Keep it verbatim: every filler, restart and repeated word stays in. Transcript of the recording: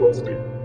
was there.